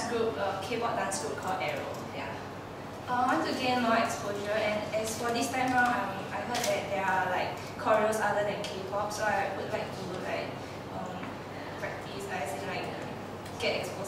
dance group, a K-pop dance group called Arrow. Yeah. I want to gain more exposure, and as for this time around, I heard that there are like choreos other than K-pop, so I would like to practice as in like get exposure.